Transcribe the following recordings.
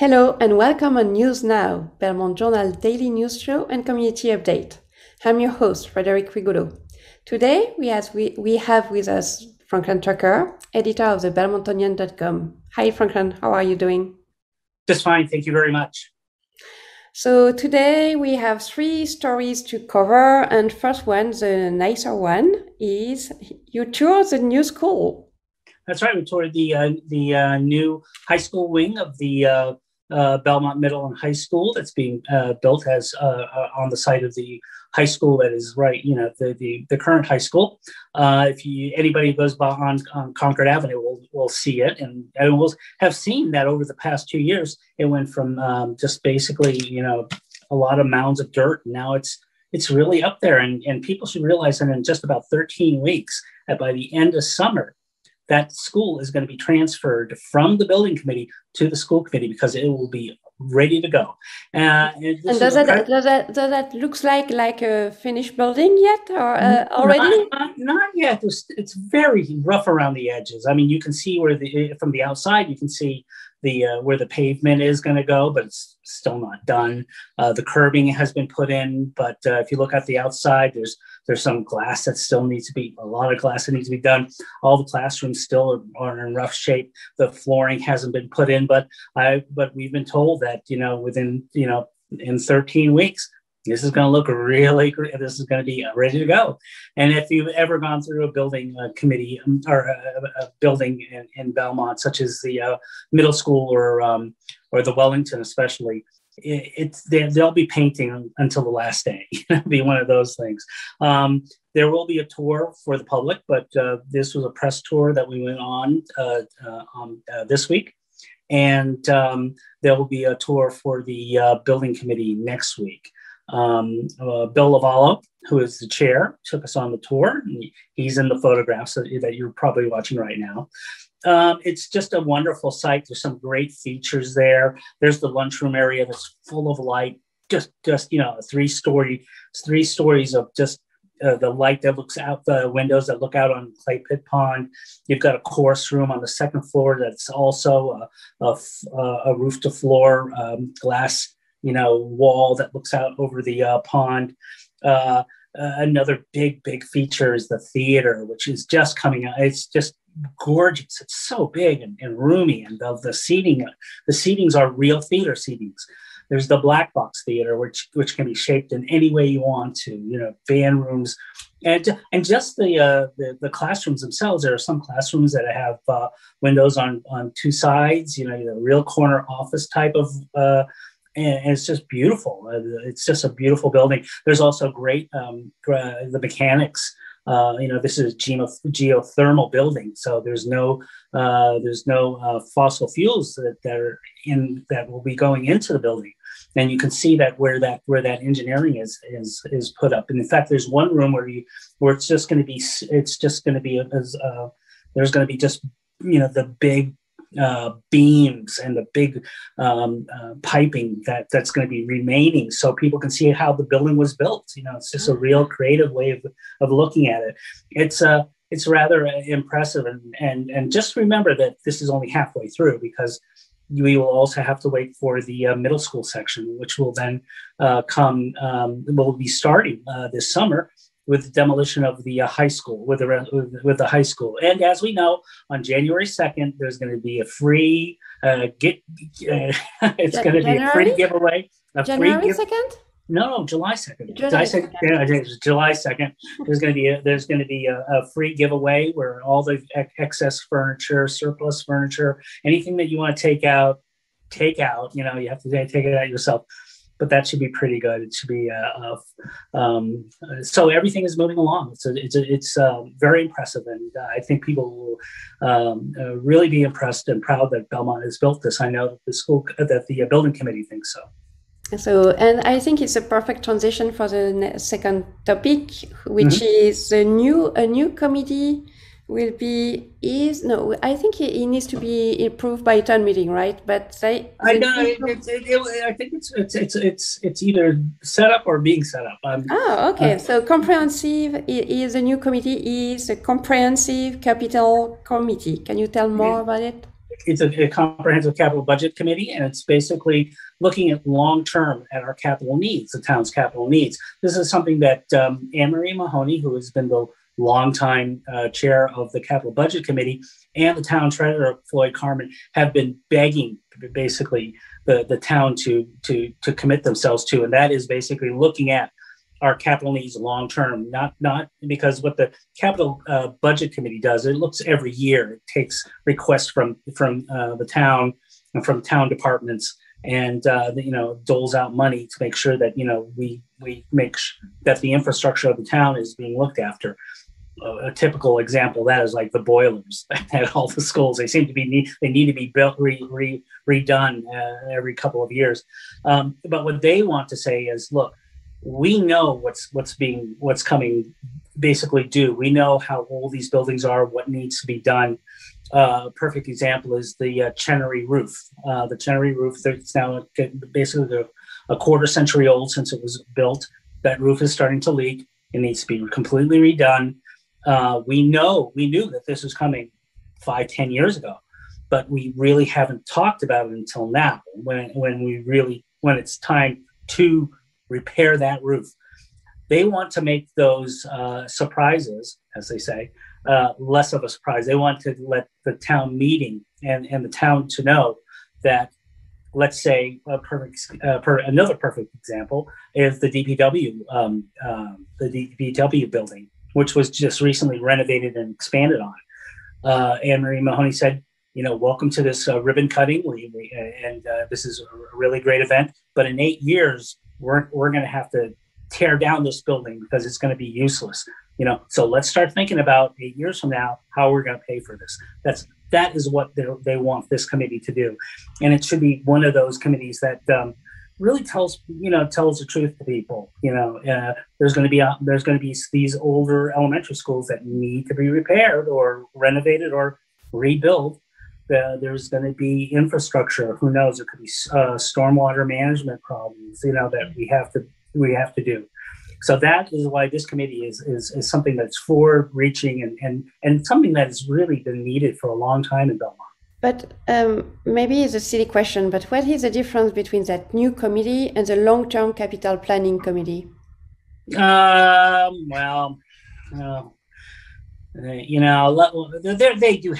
Hello and welcome on News Now, Belmont Journal daily news show and community update. I'm your host, Frederic Quigolo. Today we have with us Franklin Tucker, editor of the Belmontonian.com. Hi Franklin, how are you doing? Just fine, thank you very much. So today we have three stories to cover, and first one, the nicer one, is you toured the new school. That's right, we toured the new high school wing of the Belmont Middle and High School that's being built as on the site of the high school that is right, you know, the current high school. If anybody goes by on Concord Avenue will see it, and we'll have seen that over the past 2 years. It went from just basically, you know, a lot of mounds of dirt. Now it's really up there, and people should realize that in just about 13 weeks, that by the end of summer, that school is going to be transferred from the building committee to the school committee because it will be ready to go. Does that looks like a finished building yet, or already? Not yet. It's very rough around the edges. I mean, you can see from the outside, you can see where the pavement is going to go, but it's still not done. The curbing has been put in, but if you look at the outside, there's some glass that still needs to be, a lot of glass that needs to be done. All the classrooms still are in rough shape. The flooring hasn't been put in, but we've been told that, you know, within, you know, in 13 weeks, this is going to look really great. This is going to be ready to go. And if you've ever gone through a building committee or a building in Belmont, such as the middle school or the Wellington, especially, they'll be painting until the last day. It'll be one of those things. There will be a tour for the public, but this was a press tour that we went on this week. And there will be a tour for the building committee next week. Bill Lavallo, who is the chair, took us on the tour. He's in the photographs that you're probably watching right now. It's just a wonderful site. There's some great features there. There's the lunchroom area that's full of light. Just you know, three stories of just the light that looks out the windows that look out on Clay Pit Pond. You've got a course room on the second floor that's also a roof to floor glass, you know, wall that looks out over the pond. Another big feature is the theater, which is just coming out. It's just gorgeous. It's so big and roomy, and the seating. The seatings are real theater seatings. There's the black box theater, which can be shaped in any way you want to. You know, band rooms, and just the classrooms themselves. There are some classrooms that have windows on two sides. You know, the real corner office type of. And it's just beautiful. It's just a beautiful building. There's also great the mechanics. You know, this is a geothermal building, so there's no fossil fuels that are in that will be going into the building. And you can see that where that engineering is put up. And in fact, there's one room where there's going to be you know, the big beams and the big piping that's going to be remaining, so people can see how the building was built. You know, it's just a real creative way of looking at it. It's rather impressive, and just remember that this is only halfway through, because we will also have to wait for the middle school section, which will then will be starting this summer, with the demolition of the high school, with the high school. And as we know, on January 2nd, there's going to be a free July 2nd. July 2nd. There's going to be a free giveaway where all the excess furniture, surplus furniture, anything that you want to take out. You know, you have to take it out yourself. But that should be pretty good. It should be so everything is moving along. It's very impressive, and I think people will really be impressed and proud that Belmont has built this. I know that the building committee thinks so. So, and I think it's a perfect transition for the second topic, which is a new committee will be I think it needs to be approved by town meeting, right? But I think it's either set up or being set up. So comprehensive is a new committee. Is a comprehensive capital committee. Can you tell more about it? it's a comprehensive capital budget committee, and it's basically looking at long-term at our capital needs, the town's capital needs. This is something that Anne-Marie Mahoney, who has been the longtime chair of the capital budget committee, and the town treasurer, Floyd Carman, have been begging basically the town to commit themselves to. And that is basically looking at our capital needs long-term, not because what the capital budget committee does, it looks every year. It takes requests from the town and from town departments, and doles out money to make sure that we make that the infrastructure of the town is being looked after. A typical example of that is like the boilers at all the schools. They seem to be redone every couple of years. But what they want to say is, look, we know what's coming basically due. We know how old these buildings are, what needs to be done. A perfect example is the Chenery roof. The Chenery roof that's now basically a quarter century old since it was built. That roof is starting to leak. It needs to be completely redone. We knew that this was coming 5-10 years ago, but we really haven't talked about it until now when it's time to repair that roof. They want to make those surprises, as they say, less of a surprise. They want to let the town meeting and the town to know that, let's say, another perfect example is the DPW, building, which was just recently renovated and expanded on. Anne-Marie Mahoney said, welcome to this ribbon cutting. And this is a really great event. But in 8 years, we're going to have to tear down this building because it's going to be useless. So let's start thinking about 8 years from now how we're going to pay for this. That is what they want this committee to do, and it should be one of those committees that really tells the truth to people. There's going to be these older elementary schools that need to be repaired or renovated or rebuilt. There's going to be infrastructure. Who knows? It could be stormwater management problems. That we have to do. So that is why this committee is something that's forward-reaching and something that has really been needed for a long time in Belmont. But maybe it's a silly question, but what is the difference between that new committee and the long-term capital planning committee? They do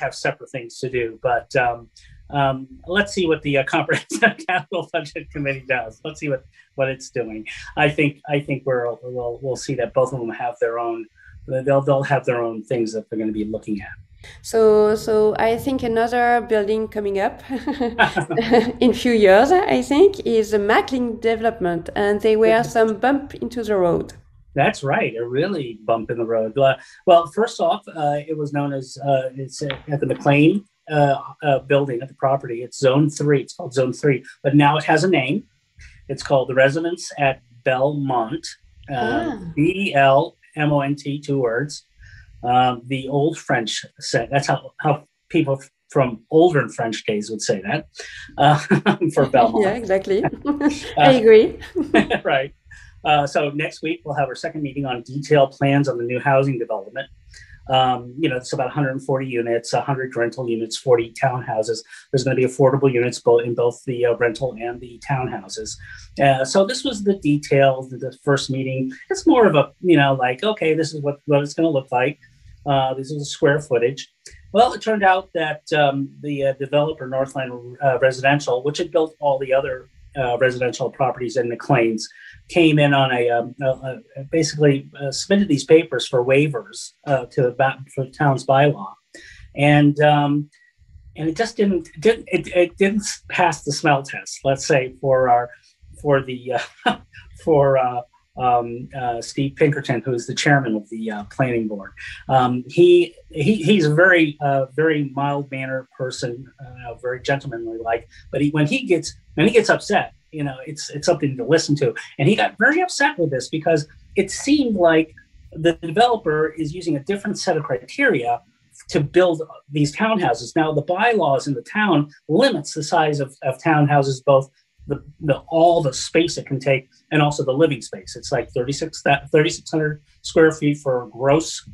have separate things to do, but. Let's see what the comprehensive capital budget committee does. Let's see what it's doing. I think we'll see that both of them have their own. They'll have their own things that they're going to be looking at. So I think another building coming up in a few years, I think, is the McLean development, and there were some bump into the road. That's right, a really bump in the road. Well, first off, it was known as it's at the McLean. Building at the property. It's Zone 3. It's called Zone 3, but now it has a name. It's called the Residences at Belmont. B-L-M-O-N-T, two words. The old French said, that's how people from older French days would say that for Belmont. Yeah, exactly. I agree. Right. So next week, we'll have our second meeting on detailed plans on the new housing development. It's about 140 units, 100 rental units, 40 townhouses. There's going to be affordable units in both the rental and the townhouses. So this was the details of the first meeting. It's more of a, okay, this is what it's going to look like. This is the square footage. Well, it turned out that the developer, Northland Residential, which had built all the other residential properties in McLean's, came in on basically submitted these papers for waivers for the town's bylaw, and it just didn't pass the smell test. Let's say for Steve Pinkerton, who is the chairman of the planning board. He's a very mild mannered person, very gentlemanly like. But when he gets upset, it's something to listen to. And he got very upset with this because it seemed like the developer is using a different set of criteria to build these townhouses. Now, the bylaws in the town limits the size of townhouses both all the space it can take, and also the living space. It's like 3,600 square feet for gross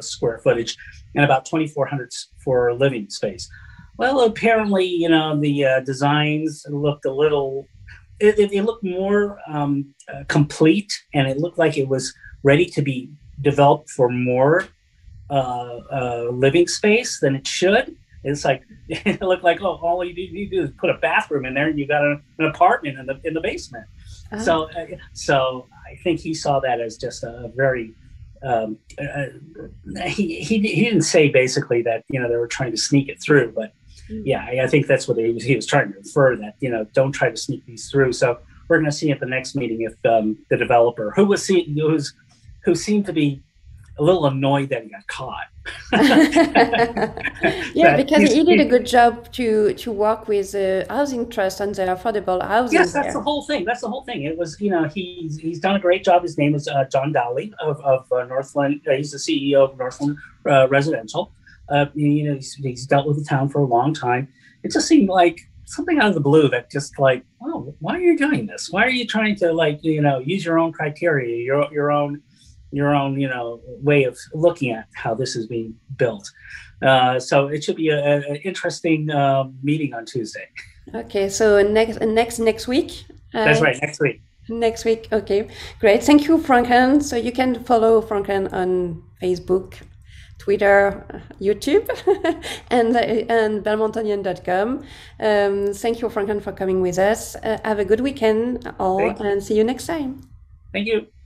square footage, and about 2,400 for living space. Well, apparently, you know, the designs looked a little, it looked more complete, and it looked like it was ready to be developed for more living space than it should. It's like, it looked like, oh, all you need to do is put a bathroom in there and you got an apartment in the basement. Oh. So I think he saw that as just a very, he didn't say basically that, you know, they were trying to sneak it through, but yeah, I think that's what he was trying to infer, that, you know, don't try to sneak these through. So we're going to see at the next meeting if the developer who seemed to be a little annoyed that he got caught. Yeah, because he did a good job to work with the housing trust and the affordable housing. Yes, that's the whole thing. That's the whole thing. It was, you know, he's done a great job. His name is John Daly of Northland. He's the CEO of Northland Residential. You know, he's dealt with the town for a long time. It just seemed like something out of the blue that just like, oh, why are you doing this? Why are you trying to, like, you know, use your own criteria, your own, you know, way of looking at how this is being built. So it should be an interesting meeting on Tuesday. Okay, so next week. That's right, next week. Next week, okay, great. Thank you, Franklin. So you can follow Franklin on Facebook, Twitter, YouTube, and Belmontonian.com. Thank you, Franklin, for coming with us. Have a good weekend, all, and see you next time. Thank you.